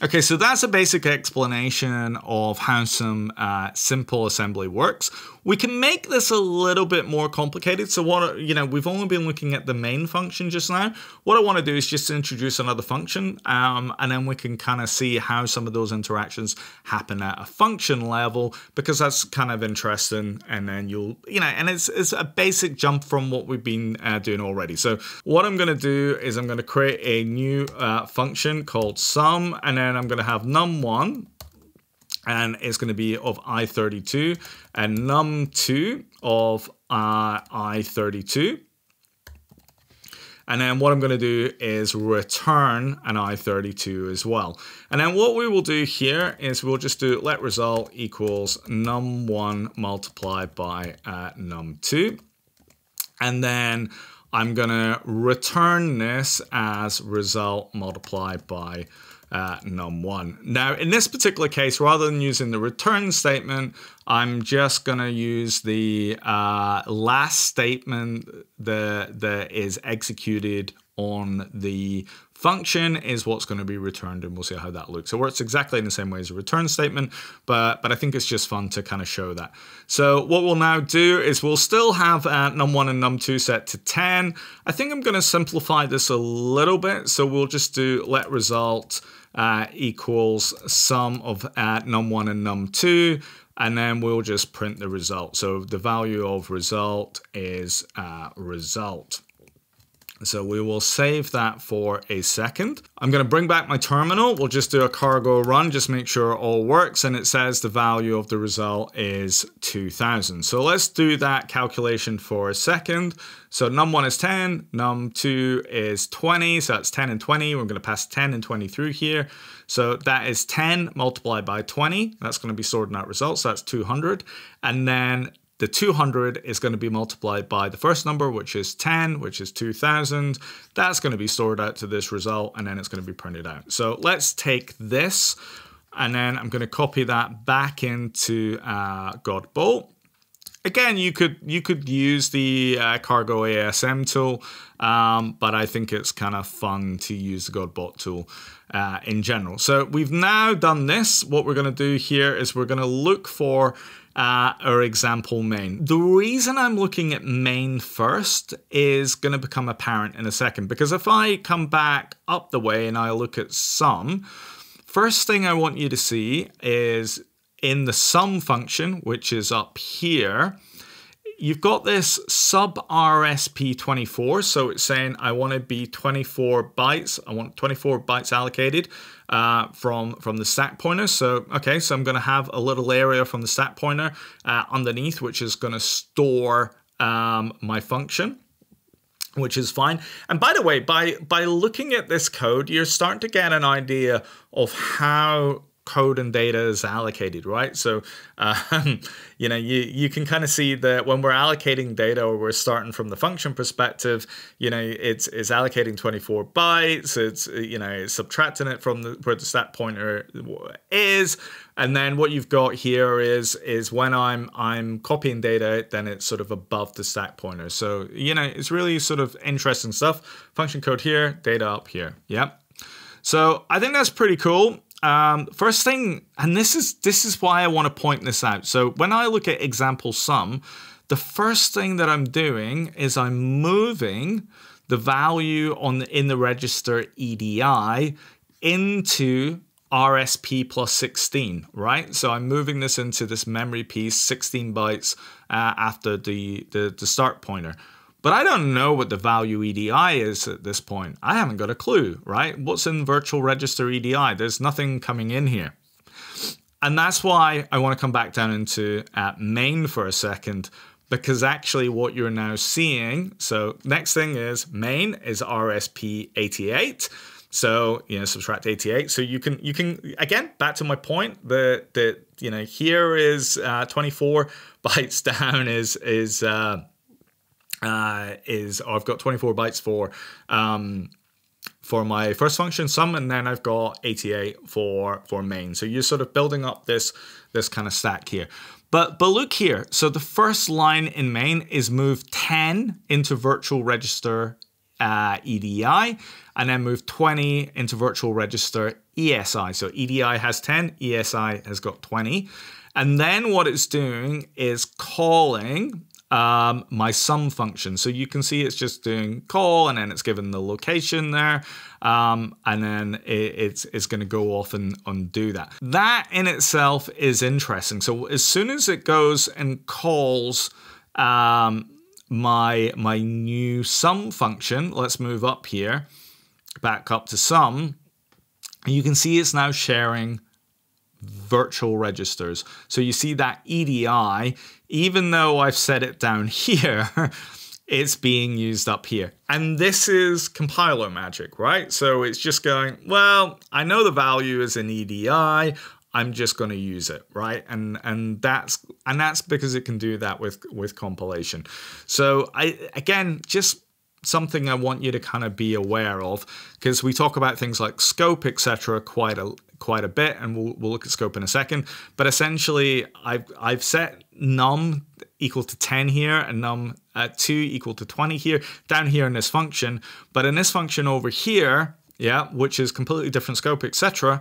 Okay, so that's a basic explanation of how some simple assembly works. We can make this a little bit more complicated. So what, we've only been looking at the main function just now. What I want to do is just introduce another function, and then we can kind of see how some of those interactions happen at a function level, because that's kind of interesting. And then you'll, and it's a basic jump from what we've been doing already. So what I'm going to do is I'm going to create a new function called sum, and then I'm going to have num1, and it's going to be of i32, and num2 of i32. And then what I'm going to do is return an i32 as well. And then what we will do here is we'll just do let result equals num1 multiplied by num2. And then I'm going to return this as result multiplied by num1. Now, in this particular case, rather than using the return statement, I'm just going to use the last statement that is executed on the function is what's going to be returned, and we'll see how that looks. So it works exactly in the same way as a return statement, but I think it's just fun to kind of show that. So what we'll now do is we'll still have num1 and num2 set to 10. I think I'm going to simplify this a little bit. So we'll just do let result equals sum of num1 and num2, and then we'll just print the result. So the value of result is result. So we will save that for a second. I'm going to bring back my terminal. We'll just do a cargo run, just make sure it all works. And it says the value of the result is 2000. So let's do that calculation for a second. So num1 is 10, num2 is 20. So that's 10 and 20. We're going to pass 10 and 20 through here. So that is 10 multiplied by 20. That's going to be stored in that result. So that's 200. And then the 200 is going to be multiplied by the first number, which is 10, which is 2000. That's going to be stored out to this result, and then it's going to be printed out. So let's take this, and then I'm going to copy that back into Godbolt. Again, you could use the Cargo ASM tool, but I think it's kind of fun to use the Godbolt tool in general. So we've now done this. What we're going to do here is we're going to look for our example main. The reason I'm looking at main first is going to become apparent in a second, because if I come back up the way and I look at sum, first thing I want you to see is in the sum function, which is up here, you've got this sub RSP24. So it's saying I want to be 24 bytes. I want 24 bytes allocated from the stack pointer. So, okay, so I'm going to have a little area from the stack pointer underneath, which is going to store my function, which is fine. And by the way, by looking at this code, you're starting to get an idea of how code and data is allocated, right? So, you can kind of see that when we're allocating data, or we're starting from the function perspective, it's allocating 24 bytes. It's subtracting it from where the stack pointer is. And then what you've got here is when I'm copying data, then it's sort of above the stack pointer. So, it's really sort of interesting stuff. Function code here, data up here. Yep. So I think that's pretty cool. First thing, and this is why I want to point this out. So when I look at example sum, the first thing that I'm doing is I'm moving the value in the register EDI into RSP plus 16, right? So I'm moving this into this memory piece, 16 bytes after the start pointer. But I don't know what the value EDI is at this point. I haven't got a clue, right? What's in virtual register EDI? There's nothing coming in here. And that's why I want to come back down into main for a second, because actually what you're now seeing, so next thing is main is RSP88. So, subtract 88. So you can, again, back to my point that here is 24 bytes down is I've got 24 bytes for my first function sum, and then I've got 88 for main. So you're sort of building up this kind of stack here. But look here. So the first line in main is move 10 into virtual register EDI, and then move 20 into virtual register ESI. So EDI has 10, ESI has got 20. And then what it's doing is calling my sum function. So you can see it's just doing call, and then it's given the location there. And then it's going to go off and undo that. That in itself is interesting. So as soon as it goes and calls my new sum function, let's move up here, back up to sum, and you can see it's now sharing virtual registers. So you see that EDI, even though I've set it down here, it's being used up here. And this is compiler magic, right? So it's just going, well, I know the value is an EDI, I'm just going to use it, right? And that's because it can do that with compilation. So again, just something I want you to kind of be aware of, because we talk about things like scope, etc., quite a bit, and we'll look at scope in a second. But essentially, I've set num equal to 10 here, and num 2 equal to 20 here, down here in this function. But in this function over here, yeah, which is completely different scope, etc.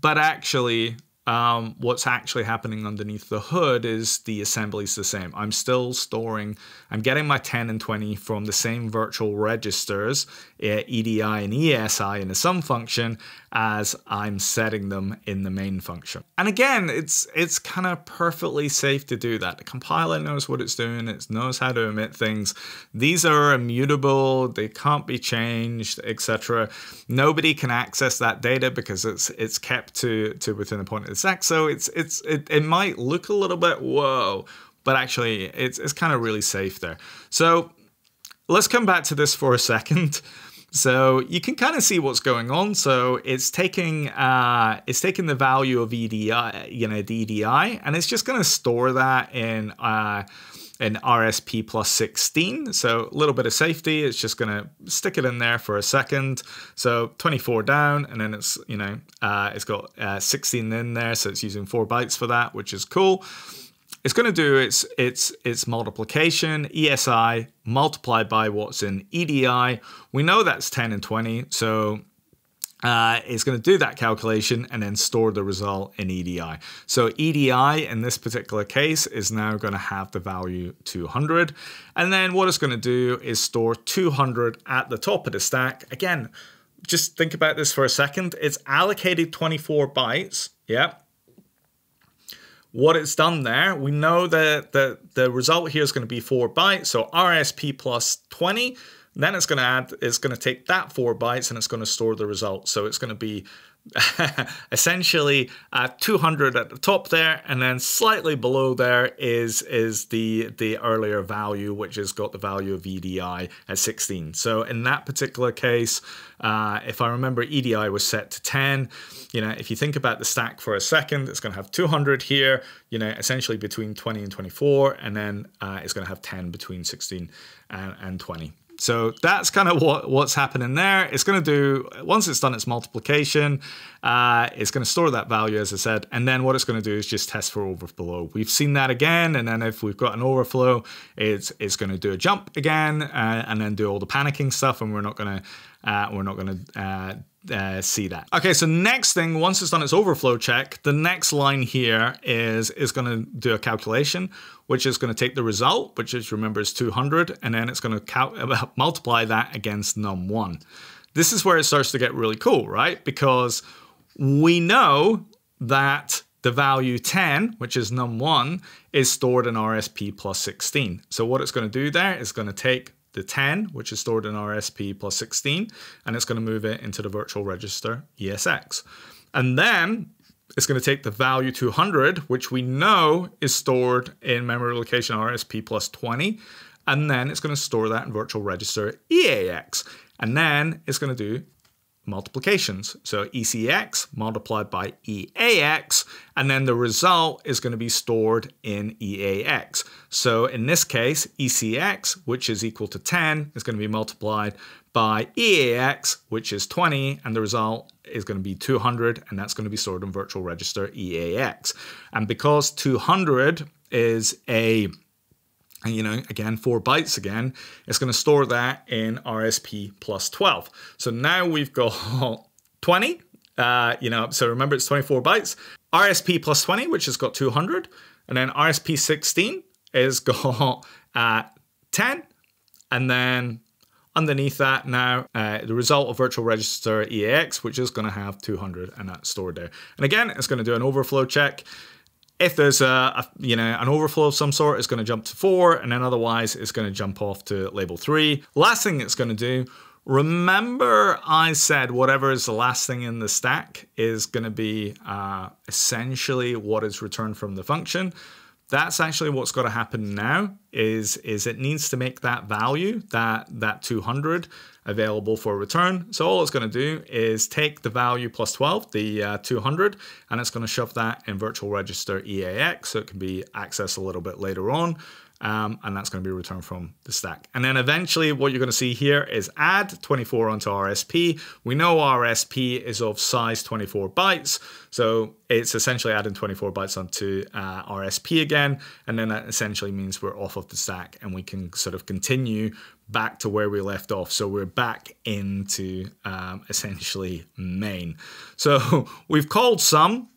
But actually, what's actually happening underneath the hood is the assembly's the same. I'm still storing, I'm getting my 10 and 20 from the same virtual registers, EDI and ESI in the sum function, as I'm setting them in the main function. And again, it's kind of perfectly safe to do that. The compiler knows what it's doing, it knows how to omit things. These are immutable, they can't be changed, etc. Nobody can access that data because it's kept to within the point of exact, so it might look a little bit whoa, but actually it's kind of really safe there. So let's come back to this for a second. So you can kind of see what's going on. So it's taking the value of EDI, you know, the EDI, and it's just going to store that in RSP plus 16. So a little bit of safety. It's just going to stick it in there for a second. So 24 down, and then it's, you know, it's got 16 in there. So it's using 4 bytes for that, which is cool. It's going to do its multiplication, ESI multiplied by what's in EDI. We know that's 10 and 20, so it's going to do that calculation and then store the result in EDI. So EDI in this particular case is now going to have the value 200. And then what it's going to do is store 200 at the top of the stack. Again, just think about this for a second. It's allocated 24 bytes. Yeah. What it's done there, we know that the result here is going to be 4 bytes. So RSP plus 20, then it's going to add, it's going to take that 4 bytes and it's going to store the result. So it's going to be essentially 200 at the top there, and then slightly below there is the earlier value, which has got the value of EDI at 16. So in that particular case, if I remember, EDI was set to 10. You know, if you think about the stack for a second, it's going to have 200 here, you know, essentially between 20 and 24, and then it's going to have 10 between 16 and 20. So that's kind of what's happening there. It's going to do, once it's done its multiplication, it's going to store that value, as I said, and then what it's going to do is just test for overflow. We've seen that again, and then if we've got an overflow, it's going to do a jump again, and then do all the panicking stuff, and we're not going to see that. Okay, so next thing, once it's done its overflow check, the next line here is going to do a calculation, which is going to take the result, which is, remember, is 200, and then it's going to multiply that against num1. This is where it starts to get really cool, right? Because we know that the value 10, which is num1, is stored in RSP plus 16. So what it's going to do there is going to take the 10, which is stored in RSP plus 16, and it's going to move it into the virtual register ESX. And then it's going to take the value 200, which we know is stored in memory location RSP plus 20, and then it's going to store that in virtual register EAX. And then it's going to do multiplications. So ECX multiplied by EAX, and then the result is going to be stored in EAX. So in this case, ECX, which is equal to 10, is going to be multiplied by EAX, which is 20, and the result is going to be 200, and that's going to be stored in virtual register EAX. And because 200 is a And, you know, again, 4 bytes again, it's going to store that in RSP plus 12. So now we've got 20, you know, so remember it's 24 bytes. RSP plus 20, which has got 200. And then RSP 16 has got 10. And then underneath that now, the result of virtual register EAX, which is going to have 200 and that's stored there. And again, it's going to do an overflow check. If there's an overflow of some sort, it's going to jump to 4, and then otherwise it's going to jump off to label 3. Last thing it's going to do, remember I said whatever is the last thing in the stack is going to be essentially what is returned from the function. That's actually what's got to happen now is it needs to make that value, that 200, available for return. So all it's going to do is take the value plus 12, the 200, and it's going to shove that in virtual register EAX so it can be accessed a little bit later on. And that's going to be returned from the stack. And then eventually what you're going to see here is add 24 onto RSP. We know RSP is of size 24 bytes. So it's essentially adding 24 bytes onto RSP again. And then that essentially means we're off of the stack and we can sort of continue back to where we left off. So we're back into essentially main. So we've called sum,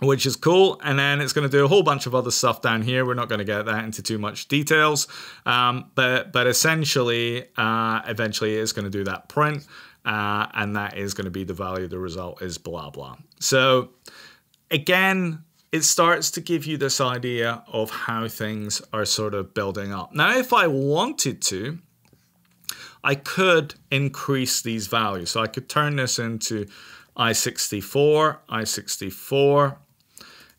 which is cool. And then it's going to do a whole bunch of other stuff down here. We're not going to get that into too much details, but essentially, eventually it's going to do that print, and that is going to be the value. The result is blah, blah. So again, it starts to give you this idea of how things are sort of building up. Now, if I wanted to, I could increase these values. So I could turn this into I64, I64,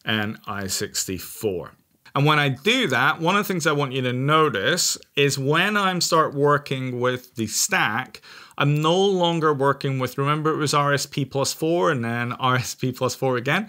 and I64. And when I do that, one of the things I want you to notice is when I start working with the stack, I'm no longer working with, remember it was RSP plus 4 and then RSP plus 4 again.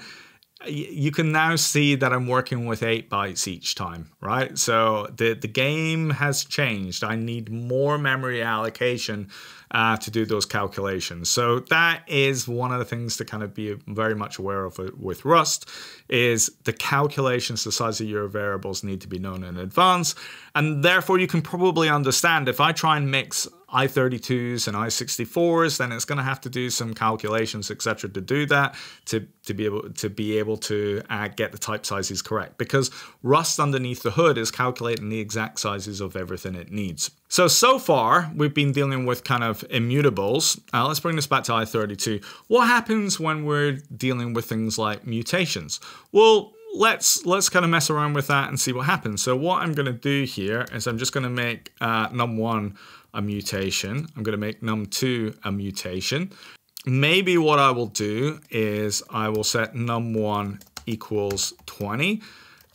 You can now see that I'm working with 8 bytes each time, right? So the game has changed. I need more memory allocation to do those calculations. So that is one of the things to kind of be very much aware of with Rust is the calculations, the size of your variables need to be known in advance. And therefore you can probably understand if I try and mix I32s and I64s, then it's going to have to do some calculations, etc., to do that to be able to get the type sizes correct, because Rust underneath the hood is calculating the exact sizes of everything it needs. So far we've been dealing with kind of immutables. Let's bring this back to I32. What happens when we're dealing with things like mutations? Well, let's kind of mess around with that and see what happens. So what I'm going to do here is I'm just going to make num1 a mutation. I'm going to make num2 a mutation. Maybe what I will do is I will set num1 equals 20,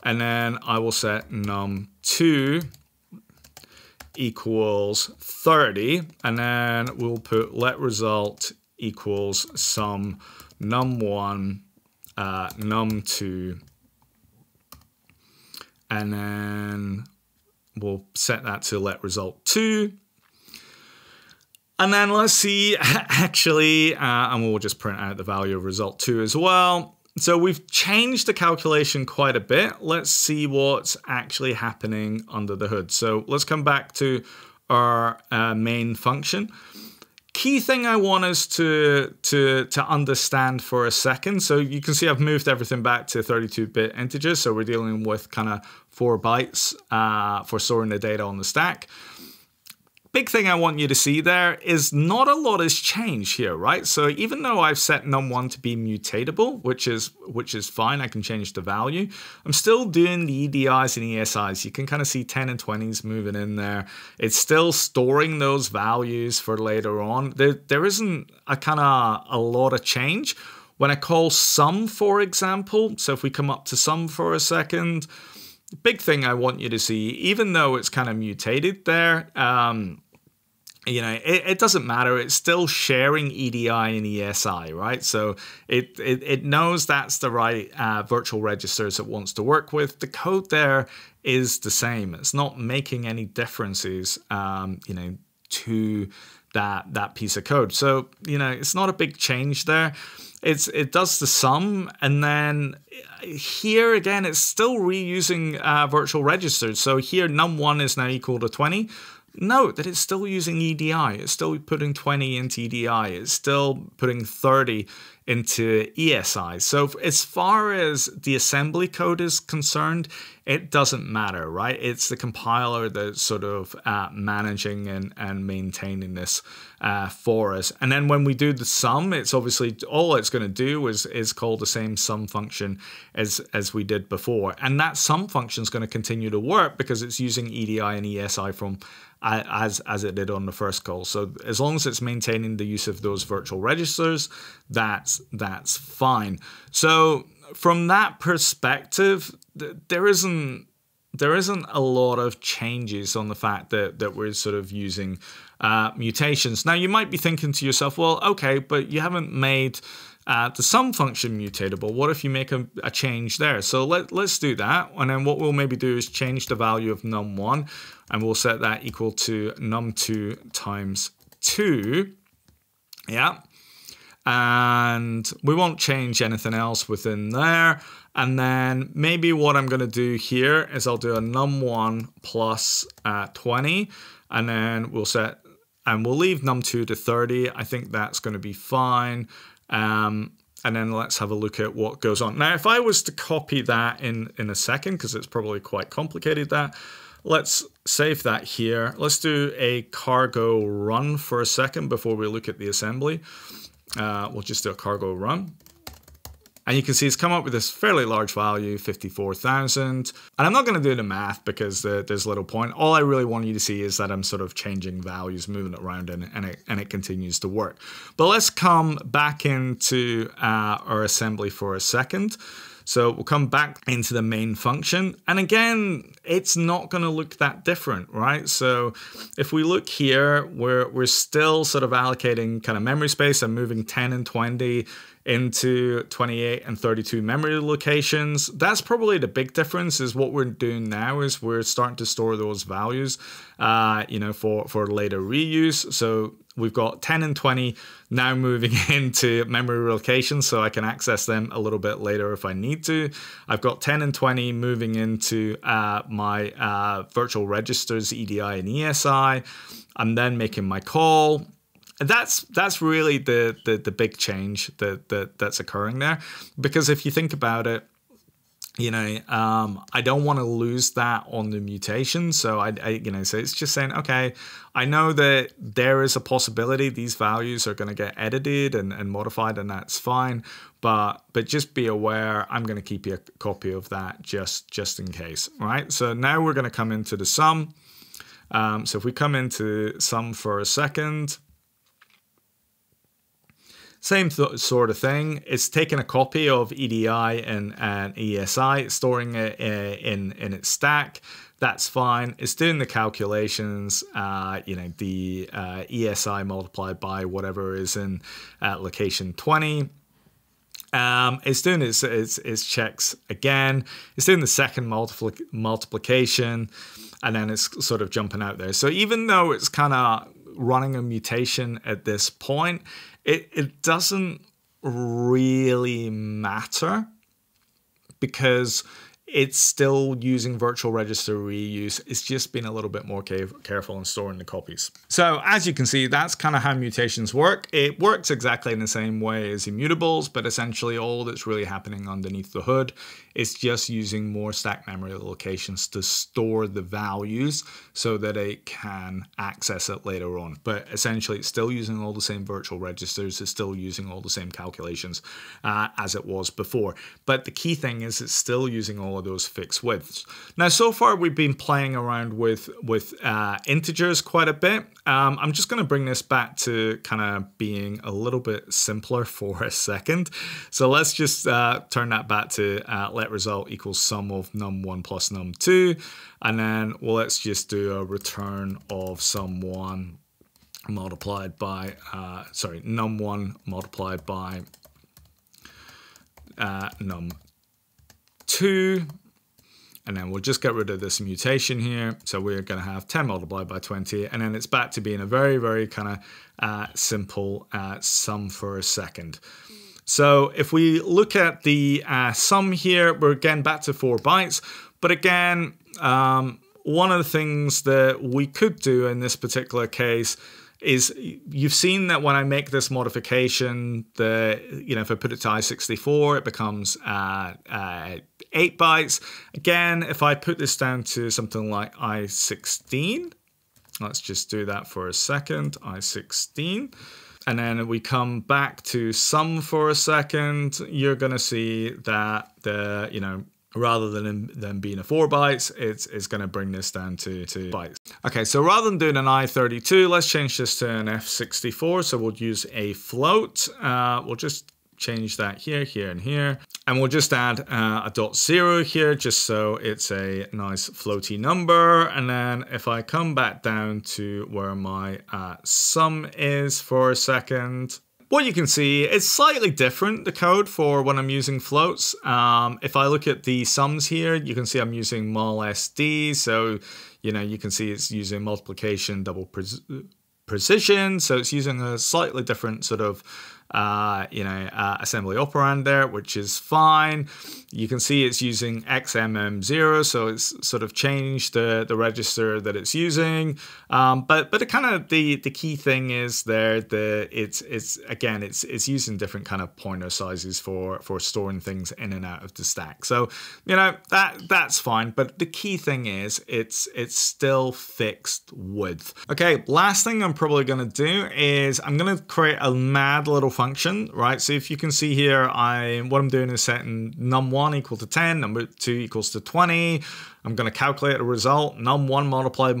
and then I will set num2 equals 30, and then we'll put let result equals sum num1 num2, and then we'll set that to let result 2. And then let's see, actually, and we'll just print out the value of result 2 as well. So we've changed the calculation quite a bit. Let's see what's actually happening under the hood. So let's come back to our main function. Key thing I want us to understand for a second. So you can see I've moved everything back to 32-bit integers. So we're dealing with kind of 4 bytes for storing the data on the stack. Big thing I want you to see there is not a lot has changed here, right? So even though I've set num1 to be mutatable, which is fine, I can change the value, I'm still doing the EDIs and ESIs. You can kind of see 10 and 20s moving in there. It's still storing those values for later on. There isn't a kind of a lot of change. When I call sum, for example, so if we come up to sum for a second, big thing I want you to see, even though it's kind of mutated there, you know, it doesn't matter. It's still sharing EDI and ESI, right? So it knows that's the right virtual registers it wants to work with. The code there is the same. It's not making any differences, you know, to that piece of code. So, you know, it's not a big change there. It does the sum, and then here again, it's still reusing virtual registers. So here num1 is now equal to 20. Note that it's still using EDI. It's still putting 20 into EDI. It's still putting 30 into ESI. So as far as the assembly code is concerned, it doesn't matter, right? It's the compiler that's sort of managing and maintaining this for us. And then when we do the sum, it's obviously all it's going to do is call the same sum function as we did before. And that sum function is going to continue to work because it's using EDI and ESI from as it did on the first call. So as long as it's maintaining the use of those virtual registers, that's fine. So from that perspective, there isn't a lot of changes on the fact that we're sort of using mutations. Now you might be thinking to yourself, well, okay, but you haven't made the sum function mutatable. What if you make a change there? So let's do that. And then what we'll maybe do is change the value of num1, and we'll set that equal to num2 times 2. Yeah. And we won't change anything else within there. And then maybe what I'm going to do here is I'll do a num1 plus 20, and then we'll set, and we'll leave num2 to 30. I think that's going to be fine. And then let's have a look at what goes on. Now, if I was to copy that in a second, because it's probably quite complicated, that, let's save that here. Let's do a cargo run for a second before we look at the assembly. We'll just do a cargo run. And you can see it's come up with this fairly large value, 54,000. And I'm not going to do the math because there's little point. All I really want you to see is that I'm sort of changing values, moving it around, and it continues to work. But let's come back into our assembly for a second. So we'll come back into the main function. And again, it's not going to look that different, right? So if we look here, we're still sort of allocating kind of memory space. I'm moving 10 and 20 into 28 and 32 memory locations. That's probably the big difference, is what we're doing now is we're starting to store those values, you know, for later reuse. So we've got 10 and 20 now moving into memory locations, so I can access them a little bit later if I need to. I've got 10 and 20 moving into my virtual registers, EDI and ESI. I'm then making my call. That's really the big change that's occurring there, because if you think about it, you know, I don't want to lose that on the mutation. So I you know, so it's just saying, okay, I know that there is a possibility these values are going to get edited and modified, and that's fine. But just be aware, I'm going to keep you a copy of that just in case, right? So now we're going to come into the sum. So if we come into sum for a second. Same sort of thing. It's taking a copy of EDI and ESI, it's storing it in its stack. That's fine. It's doing the calculations, you know, the ESI multiplied by whatever is in location 20. It's doing its checks again. It's doing the second multiplication, and then it's sort of jumping out there. So even though it's kind of running a mutation at this point, it doesn't really matter, because it's still using virtual register reuse. It's just been a little bit more careful in storing the copies. So as you can see, that's kind of how mutations work. It works exactly in the same way as immutables, but essentially all that's really happening underneath the hood is just using more stack memory locations to store the values so that it can access it later on. But essentially it's still using all the same virtual registers. It's still using all the same calculations as it was before. But the key thing is it's still using all of those fixed widths. Now, so far we've been playing around with integers quite a bit. I'm just going to bring this back to kind of being a little bit simpler for a second. So let's just turn that back to let result equals sum of num1 plus num2, and then, well, let's just do a return of sum1 multiplied by sorry, num1 multiplied by num2. And then we'll just get rid of this mutation here. So we're going to have 10 multiplied by 20. And then it's back to being a very, very kind of simple sum for a second. So if we look at the sum here, we're again back to 4 bytes. But again, one of the things that we could do in this particular case is you've seen that when I make this modification, if I put it to I64, it becomes 8 bytes. Again, if I put this down to something like I16, let's just do that for a second, I16. And then we come back to sum for a second, you're gonna see that the, rather than being a 4 bytes, it's going to bring this down to bytes. Okay, so rather than doing an I32, let's change this to an F64. So we'll use a float. We'll just change that here, here, and here. And we'll just add a .0 here, just so it's a nice floaty number. And then if I come back down to where my sum is for a second, what you can see, it's slightly different, the code for when I'm using floats. If I look at the sums here, you can see I'm using mol SD. So, you can see it's using multiplication, double precision. So it's using a slightly different sort of, assembly operand there, which is fine. You can see it's using XMM0. So it's sort of changed the register that it's using. But kind of the key thing is there that it's using different kind of pointer sizes for storing things in and out of the stack. So that's fine. But the key thing is it's still fixed width. Okay, last thing I'm probably going to do is I'm going to create a mad little function, right? So if you can see here, what I'm doing is setting num1 equal to 10, num2 equals to 20. I'm going to calculate a result, num1 multiplied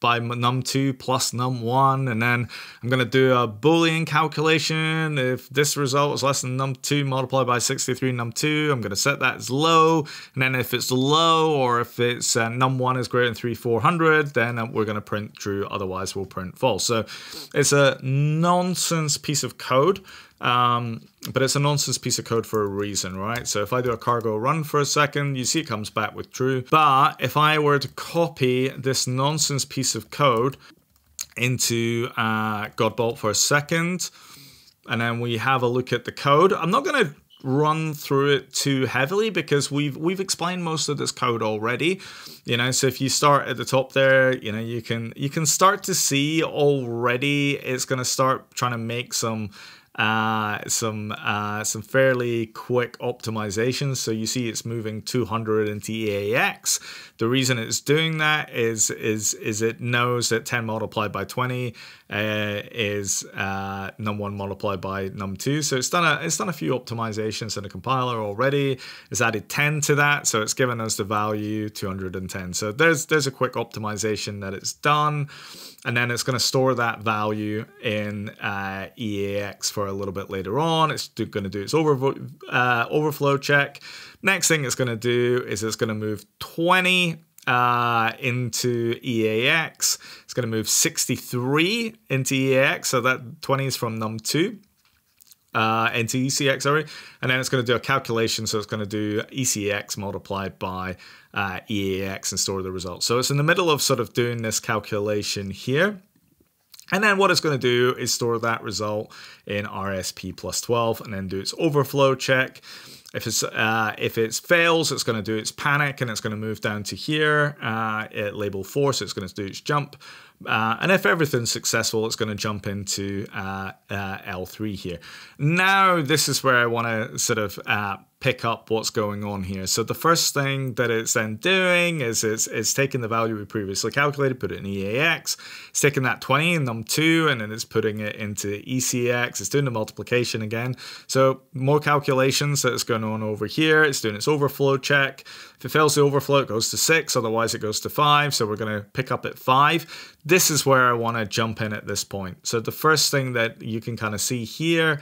by num2 plus num1, and then I'm going to do a Boolean calculation. If this result is less than num2 multiplied by 63 num2, I'm going to set that as low, and then if it's low, or if it's num1 is greater than 3400, then we're going to print true, otherwise we'll print false. So it's a nonsense piece of code, but it's a nonsense piece of code for a reason, right? So if I do a cargo run for a second, you see it comes back with true. But if I were to copy this nonsense piece of code into Godbolt for a second, and then we have a look at the code, I'm not going to run through it too heavily because we've explained most of this code already, so if you start at the top there, you can start to see already it's going to start trying to make some fairly quick optimizations. So you see it's moving 200 into EAX. The reason it's doing that is it knows that 10 multiplied by 20 is num1 multiplied by num2. So it's done a few optimizations in the compiler already. It's added 10 to that, so it's given us the value 210. So there's a quick optimization that it's done, and then it's going to store that value in EAX for a little bit later on. It's going to do its overflow check. Next thing it's going to do is it's going to move 20 into EAX. It's going to move 63 into EAX. So that 20 is from num2 into ECX, sorry. And then it's going to do a calculation. So it's going to do ECX multiplied by EAX and store the result. So it's in the middle of sort of doing this calculation here. And then what it's going to do is store that result in RSP plus 12 and then do its overflow check. If it fails, it's going to do its panic and it's going to move down to here at label 4, so it's going to do its jump. And if everything's successful, it's going to jump into L3 here. Now, this is where I want to sort of pick up what's going on here. So the first thing that it's then doing is it's taking the value we previously calculated, put it in EAX. It's taking that 20 in num2, and then it's putting it into ECX. It's doing the multiplication again. So more calculations that's going on over here. It's doing its overflow check. If it fails the overflow, it goes to 6. Otherwise, it goes to 5. So we're going to pick up at 5. This is where I want to jump in at this point. So the first thing that you can kind of see here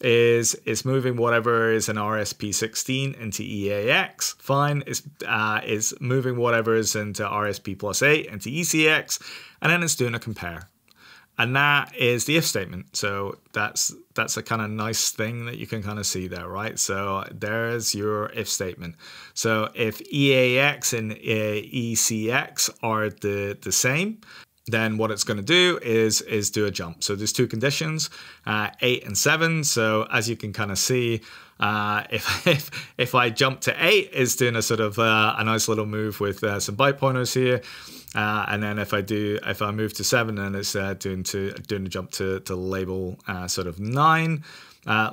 is it's moving whatever is in RSP16 into EAX. Fine. It's moving whatever is into RSP plus 8 into ECX. And then it's doing a compare. And that is the if statement. So that's a kind of nice thing that you can kind of see there, right? So there's your if statement. So if EAX and ECX are the same, then what it's going to do is do a jump. So there's two conditions, 8 and 7. So as you can kind of see, if I jump to 8, it's doing a sort of a nice little move with some byte pointers here. And then if I move to 7, then it's doing a jump to label sort of 9.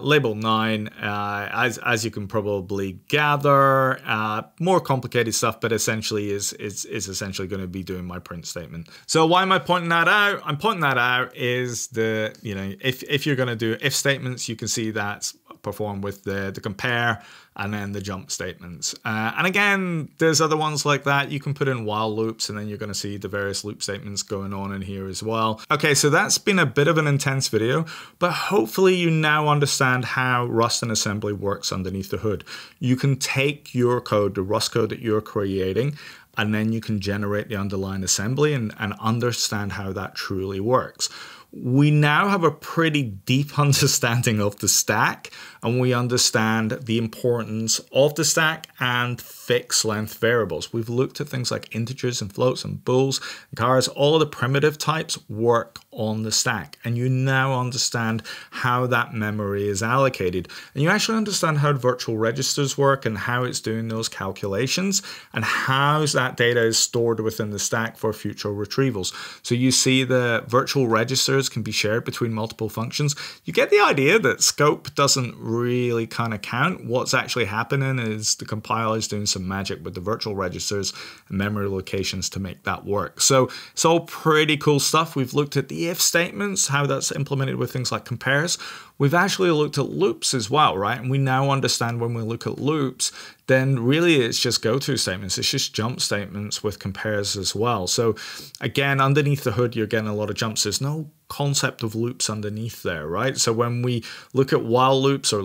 Label 9, as you can probably gather, more complicated stuff, but essentially is essentially going to be doing my print statement. So why am I pointing that out? I'm pointing that out is the, you know, if you're going to do if statements, you can see that's performed with the compare and then the jump statements. And again, there's other ones like that. You can put in while loops, and then you're going to see the various loop statements going on in here as well. Okay, so that's been a bit of an intense video, but hopefully you now understand how Rust and assembly works underneath the hood. You can take your code, the Rust code that you're creating, and then you can generate the underlying assembly and understand how that truly works. We now have a pretty deep understanding of the stack, and we understand the importance of the stack and fixed length variables. We've looked at things like integers and floats and bools and chars. All of the primitive types work on the stack, and you now understand how that memory is allocated. And you actually understand how virtual registers work and how it's doing those calculations and how that data is stored within the stack for future retrievals. So you see the virtual registers can be shared between multiple functions. You get the idea that scope doesn't really kind of count. What's actually happening is the compiler is doing some magic with the virtual registers and memory locations to make that work. So it's all pretty cool stuff. We've looked at the if statements, how that's implemented with things like compares. We've actually looked at loops as well, right? And we now understand when we look at loops, then really it's just go-to statements. It's just jump statements with compares as well. So again, underneath the hood, you're getting a lot of jumps. There's no concept of loops underneath there, right? So when we look at while loops or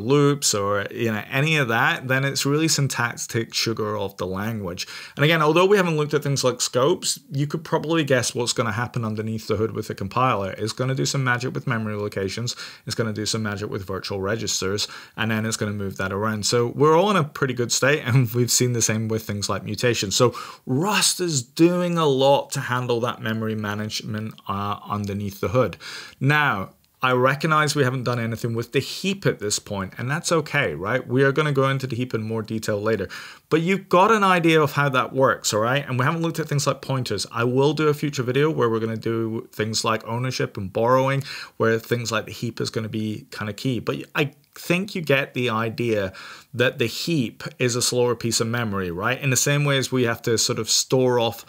you know any of that, then it's really syntactic sugar of the language. And again, although we haven't looked at things like scopes, you could probably guess what's going to happen underneath the hood with the compiler. It's going to do some magic with memory locations. It's going to do some magic with virtual registers, and then it's going to move that around. So we're all in a pretty good state, and we've seen the same with things like mutations. So Rust is doing a lot to handle that memory management underneath the hood. Now, I recognize we haven't done anything with the heap at this point, and that's okay, right? We are going to go into the heap in more detail later, but you've got an idea of how that works, all right? And we haven't looked at things like pointers. I will do a future video where we're going to do things like ownership and borrowing, where things like the heap is going to be kind of key. But I think you get the idea that the heap is a slower piece of memory, right? In the same way as we have to sort of store off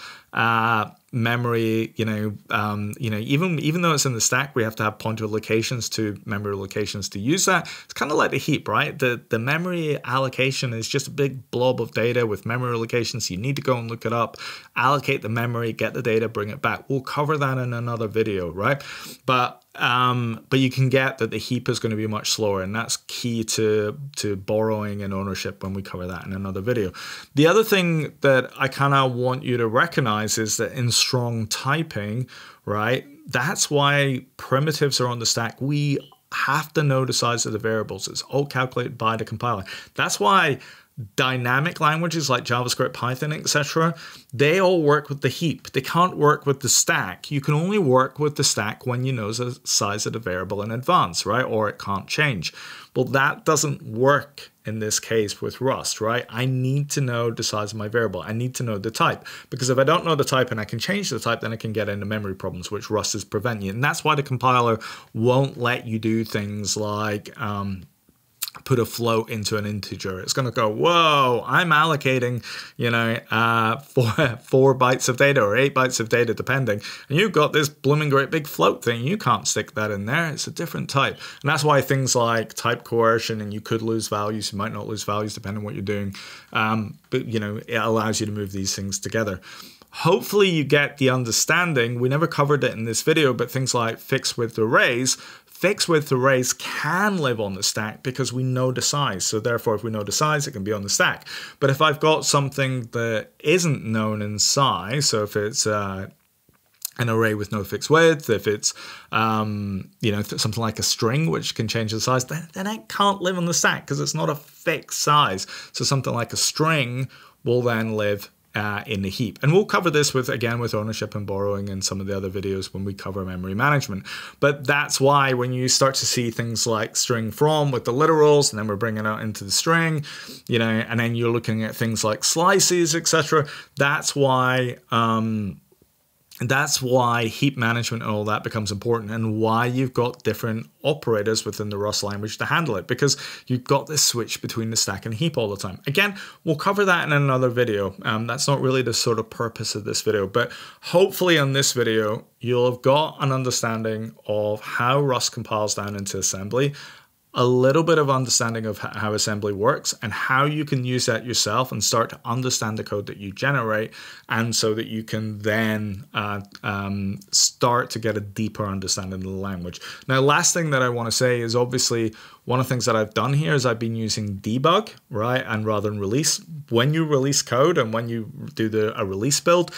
memory, even though it's in the stack, we have to have pointer locations to memory locations to use that. It's kind of like the heap, right? The memory allocation is just a big blob of data with memory locations. You need to go and look it up, allocate the memory, get the data, bring it back. We'll cover that in another video, right? But you can get that the heap is going to be much slower, and that's key to borrowing and ownership when we cover that in another video. The other thing that I kind of want you to recognize is that in strong typing, right, that's why primitives are on the stack. We have to know the size of the variables. It's all calculated by the compiler. That's why dynamic languages like JavaScript, Python, etc., they all work with the heap. They can't work with the stack. You can only work with the stack when you know the size of the variable in advance, right? Or it can't change. Well, that doesn't work in this case with Rust, right? I need to know the size of my variable. I need to know the type, because if I don't know the type and I can change the type, then I can get into memory problems, which Rust is preventing. And that's why the compiler won't let you do things like put a float into an integer. It's going to go, whoa, I'm allocating, you know, four bytes of data or 8 bytes of data, depending. And you've got this blooming great big float thing. You can't stick that in there. It's a different type. And that's why things like type coercion, and you could lose values, you might not lose values depending on what you're doing. But, you know, it allows you to move these things together. Hopefully you get the understanding. We never covered it in this video, but things like fixed width arrays. Fixed width arrays can live on the stack because we know the size. So therefore, if we know the size, it can be on the stack. But if I've got something that isn't known in size, so if it's an array with no fixed width, if it's you know, something like a string which can change the size, then it can't live on the stack because it's not a fixed size. So something like a string will then live in the heap. And we'll cover this with, again, with ownership and borrowing and some of the other videos when we cover memory management. But that's why when you start to see things like string from with the literals, and then we're bringing it out into the string, you know, and then you're looking at things like slices, etc. That's why heap management and all that becomes important, and why you've got different operators within the Rust language to handle it, because you've got this switch between the stack and heap all the time. Again, we'll cover that in another video. That's not really the sort of purpose of this video, but hopefully on this video, you'll have got an understanding of how Rust compiles down into assembly, a little bit of understanding of how assembly works and how you can use that yourself and start to understand the code that you generate, and so that you can then start to get a deeper understanding of the language. Now, last thing that I want to say is, obviously, one of the things that I've done here is I've been using debug, right? And rather than release, when you release code and when you do a release build,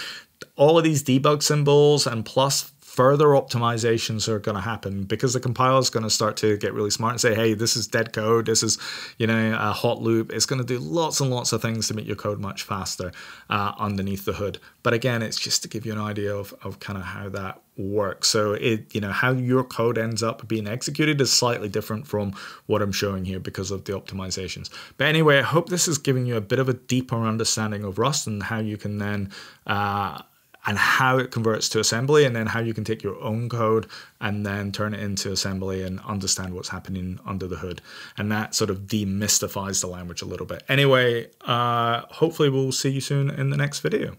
all of these debug symbols and plus further optimizations are going to happen, because the compiler is going to start to get really smart and say, hey, this is dead code. This is, you know, a hot loop. It's going to do lots and lots of things to make your code much faster underneath the hood. But again, it's just to give you an idea of kind of how that works. So it, you know, how your code ends up being executed is slightly different from what I'm showing here because of the optimizations. But anyway, I hope this is giving you a bit of a deeper understanding of Rust and how you can then and how it converts to assembly, and then how you can take your own code and then turn it into assembly and understand what's happening under the hood. And that sort of demystifies the language a little bit. Anyway, hopefully we'll see you soon in the next video.